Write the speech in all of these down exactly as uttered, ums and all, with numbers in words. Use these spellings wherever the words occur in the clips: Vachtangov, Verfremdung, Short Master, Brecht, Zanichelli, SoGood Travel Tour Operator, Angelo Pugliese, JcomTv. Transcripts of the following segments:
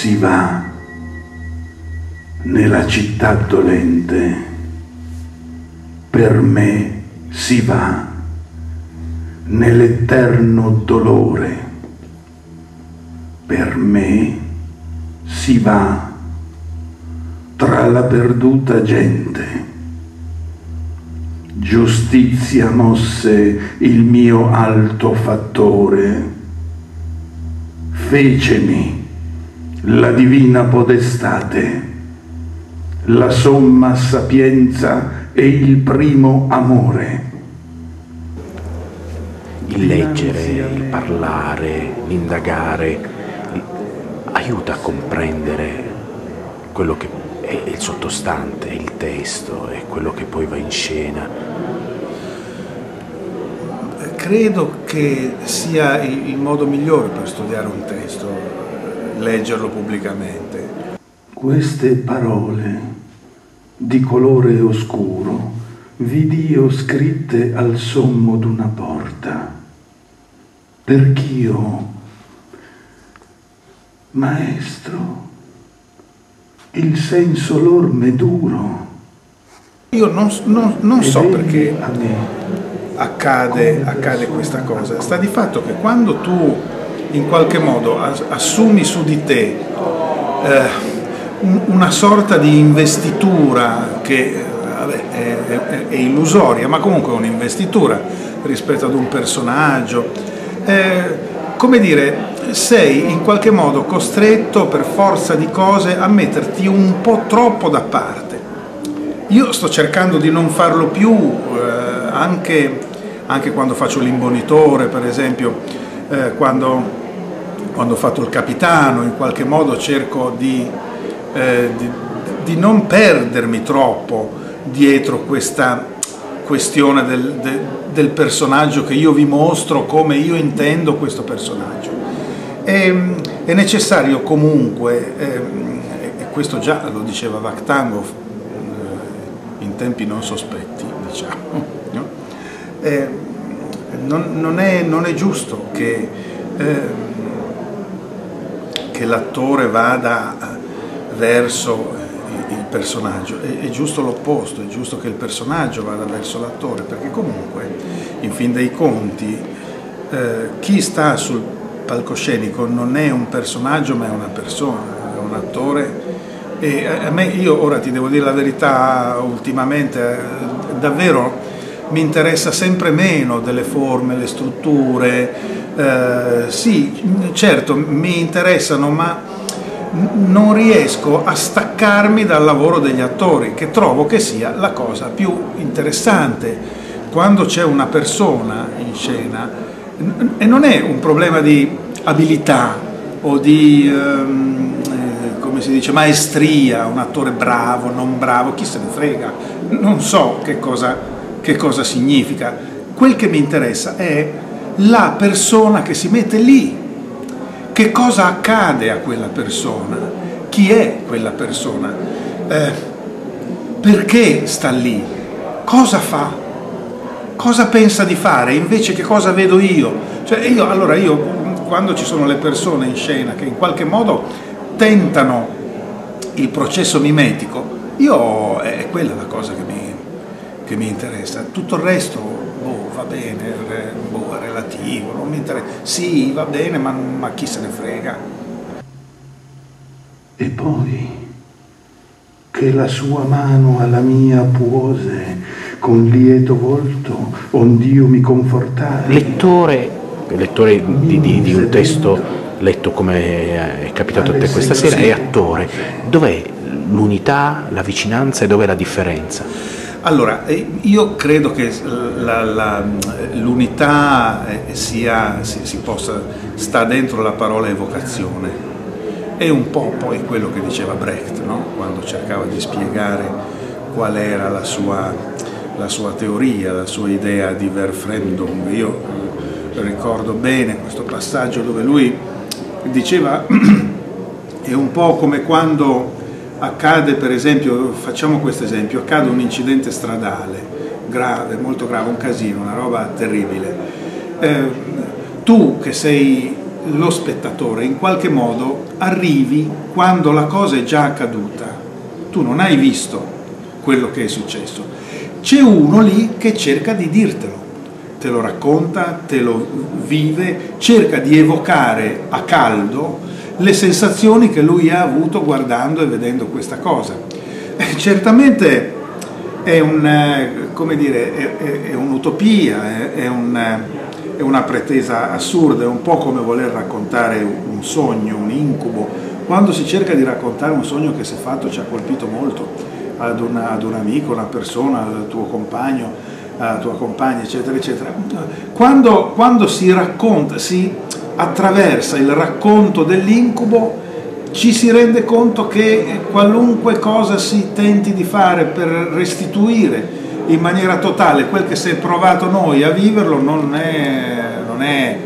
si va nella città dolente, per me si va nell'eterno dolore, per me si va tra la perduta gente. Giustizia mosse il mio alto fattore, fecemi la divina podestate, la somma sapienza e il primo amore. Il leggere, il parlare, l'indagare aiuta a comprendere quello che è il sottostante, è il testo, è quello che poi va in scena. Credo che sia il modo migliore per studiare un testo, leggerlo pubblicamente. Queste parole di colore oscuro vid'io scritte al sommo d'una porta, perch'io, maestro, il senso lor m'è duro. Io non, non, non so perché accade, accade questa cosa. Sta di fatto che quando tu in qualche modo assumi su di te eh, una sorta di investitura che vabbè, è, è, è illusoria, ma comunque è un'investitura rispetto ad un personaggio, eh, come dire, sei in qualche modo costretto per forza di cose a metterti un po' troppo da parte. Io sto cercando di non farlo più, eh, anche, anche quando faccio l'imbonitore, per esempio, eh, quando, quando ho fatto il capitano, in qualche modo cerco di, eh, di, di non perdermi troppo dietro questa questione del, de, del personaggio che io vi mostro, come io intendo questo personaggio. È necessario comunque, e questo già lo diceva Vachtangov in tempi non sospetti, diciamo, no? non, non, è, non è giusto che, che l'attore vada verso il personaggio, è, è giusto l'opposto, è giusto che il personaggio vada verso l'attore, perché comunque, in fin dei conti, chi sta sul palcoscenico non è un personaggio, ma è una persona, è un attore. E a me, io ora ti devo dire la verità, ultimamente davvero mi interessa sempre meno delle forme, le strutture, eh, sì, certo mi interessano, ma non riesco a staccarmi dal lavoro degli attori, che trovo che sia la cosa più interessante. Quando c'è una persona in scena, e non è un problema di abilità o di, ehm, come si dice, maestria, un attore bravo, non bravo, chi se ne frega, non so che cosa, che cosa significa. Quel che mi interessa è la persona che si mette lì, che cosa accade a quella persona, chi è quella persona, eh, perché sta lì, cosa fa, cosa pensa di fare, invece che cosa vedo io. Cioè io, allora io, quando ci sono le persone in scena che in qualche modo tentano il processo mimetico, io, è quella la cosa che mi, che mi interessa. Tutto il resto, boh, va bene, boh, è relativo, non mi interessa. Sì, va bene, ma, ma chi se ne frega. E poi, che la sua mano alla mia puose, con lieto volto, ond'io mi confortai. Lettore, lettore di, di, di un testo letto come è capitato a te questa sera, e attore, dov'è l'unità, la vicinanza e dov'è la differenza? Allora, io credo che l'unità sia, si, si possa, sta dentro la parola evocazione. È un po' poi quello che diceva Brecht, no? Quando cercava di spiegare qual era la sua... la sua teoria, la sua idea di Verfremdung. Io ricordo bene questo passaggio dove lui diceva è un po' come quando accade, per esempio, facciamo questo esempio, accade un incidente stradale grave, molto grave, un casino, una roba terribile, eh, tu che sei lo spettatore in qualche modo arrivi quando la cosa è già accaduta, tu non hai visto quello che è successo, c'è uno lì che cerca di dirtelo, te lo racconta, te lo vive, cerca di evocare a caldo le sensazioni che lui ha avuto guardando e vedendo questa cosa. Certamente è un, come dire, è, è, è un'utopia, è, è un... è una pretesa assurda, è un po' come voler raccontare un sogno, un incubo. Quando si cerca di raccontare un sogno che si è fatto, ci ha colpito molto, ad, una, ad un amico, una persona, al tuo compagno, alla tua compagna, eccetera, eccetera. Quando, quando si racconta, si attraversa il racconto dell'incubo, ci si rende conto che qualunque cosa si tenti di fare per restituire in maniera totale quel che si è provato noi a viverlo non è, non è,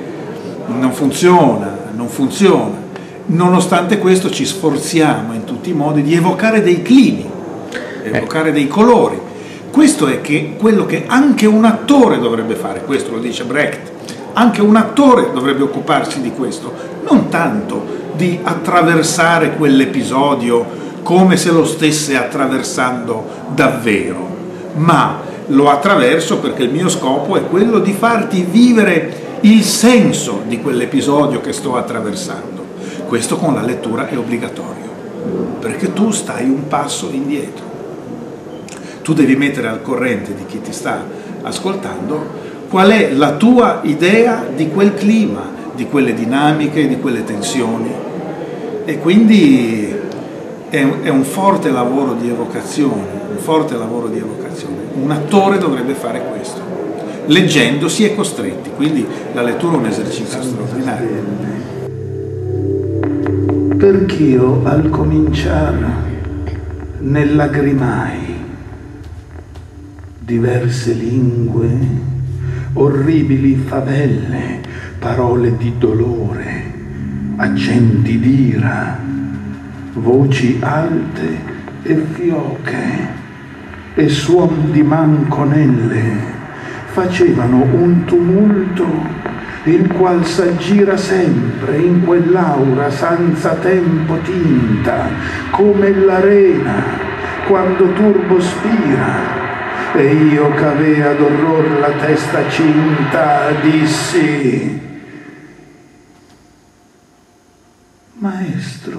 non funziona, non funziona. Nonostante questo ci sforziamo in tutti i modi di evocare dei climi, evocare dei colori. Questo è che quello che anche un attore dovrebbe fare, questo lo dice Brecht, anche un attore dovrebbe occuparsi di questo, non tanto di attraversare quell'episodio come se lo stesse attraversando davvero, ma lo attraverso perché il mio scopo è quello di farti vivere il senso di quell'episodio che sto attraversando. Questo con la lettura è obbligatorio, perché tu stai un passo indietro. Tu devi mettere al corrente di chi ti sta ascoltando qual è la tua idea di quel clima, di quelle dinamiche, di quelle tensioni. E quindi è un forte lavoro di evocazione, un forte lavoro di evocazione. Un attore dovrebbe fare questo. Leggendo si è costretti, quindi la lettura è un esercizio straordinario. Perch'io al cominciar ne lagrimai diverse lingue, orribili favelle, parole di dolore, accenti d'ira, voci alte e fioche e suon di manconelle facevano un tumulto il qual s'aggira sempre in quell'aura senza tempo tinta come l'arena quando turbo spira. E io c'avea d'orror la testa cinta dissi: maestro,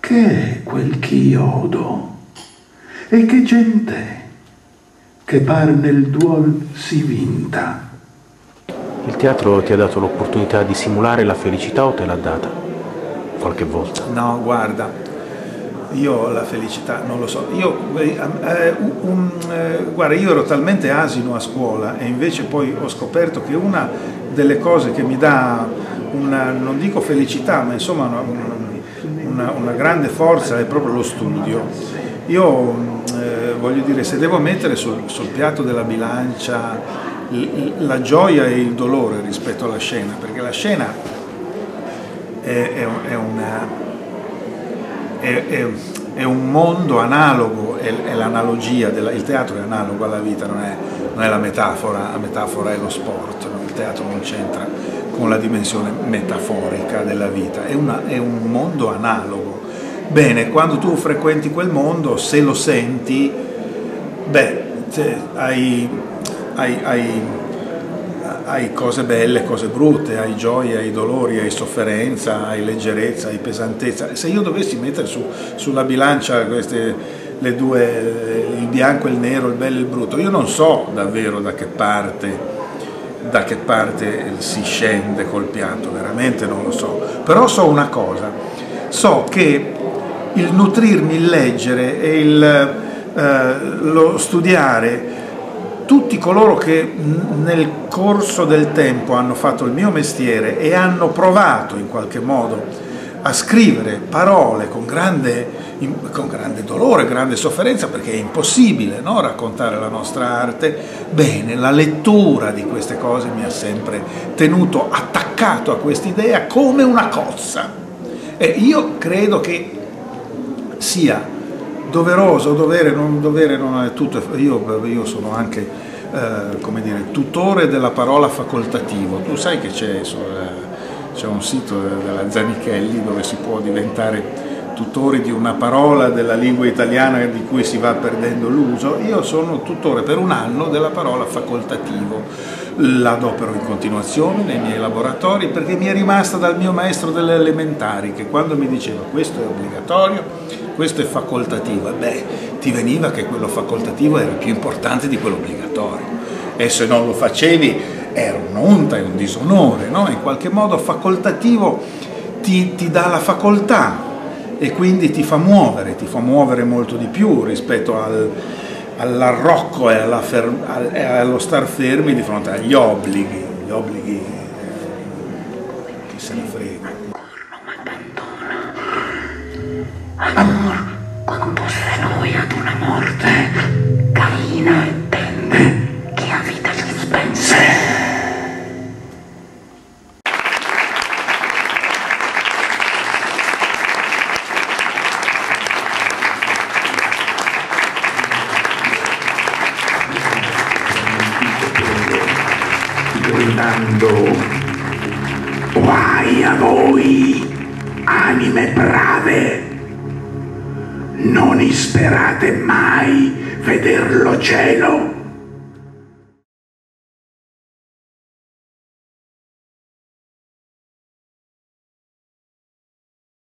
che è quel chiodo? E che gente che par nel duol si vinta? Il teatro ti ha dato l'opportunità di simulare la felicità o te l'ha data? Qualche volta? No, guarda, io la felicità non lo so. Io, eh, un, eh, guarda, io ero talmente asino a scuola e invece poi ho scoperto che una delle cose che mi dà una, non dico felicità, ma insomma una, una, Una, una grande forza è proprio lo studio. Io eh, voglio dire, se devo mettere sul, sul piatto della bilancia l, la gioia e il dolore rispetto alla scena, perché la scena è, è, è, una, è, è, è un mondo analogo, è, è l'analogia, il teatro è analogo alla vita, non è, non è la metafora, la metafora è lo sport, no? Il teatro non c'entra con la dimensione metaforica della vita, è, una, è un mondo analogo. Bene, quando tu frequenti quel mondo, se lo senti, beh, hai, hai, hai, hai cose belle, cose brutte, hai gioia, hai dolori, hai sofferenza, hai leggerezza, hai pesantezza. Se io dovessi mettere su, sulla bilancia queste, le due, il bianco e il nero, il bello e il brutto, io non so davvero da che parte da che parte si scende col piatto, veramente non lo so, però so una cosa, so che il nutrirmi, il leggere e il, eh, lo studiare, tutti coloro che nel corso del tempo hanno fatto il mio mestiere e hanno provato in qualche modo a scrivere parole con grande, con grande dolore, grande sofferenza, perché è impossibile, no, raccontare la nostra arte. Bene, la lettura di queste cose mi ha sempre tenuto attaccato a quest'idea come una cozza. E io credo che sia doveroso, dovere, non dovere, non è tutto, io, io sono anche eh, come dire, tutore della parola facoltativo. Tu sai che c'è un sito della Zanichelli dove si può diventare tutori di una parola della lingua italiana di cui si va perdendo l'uso. Io sono tutore per un anno della parola facoltativo, l'adopero in continuazione nei miei laboratori perché mi è rimasta dal mio maestro delle elementari, che quando mi diceva questo è obbligatorio, questo è facoltativo, e beh, ti veniva che quello facoltativo era più importante di quello obbligatorio, e se non lo facevi era un'onta e un disonore, no? In qualche modo facoltativo ti, ti dà la facoltà e quindi ti fa muovere, ti fa muovere molto di più rispetto al all'arrocco e, alla e allo star fermi di fronte agli obblighi, gli obblighi eh, chi se ne frega. Amor, quando se noi ad una morte carina intende che a vita si spense. Guai a voi, anime brave, non isperate mai veder lo cielo.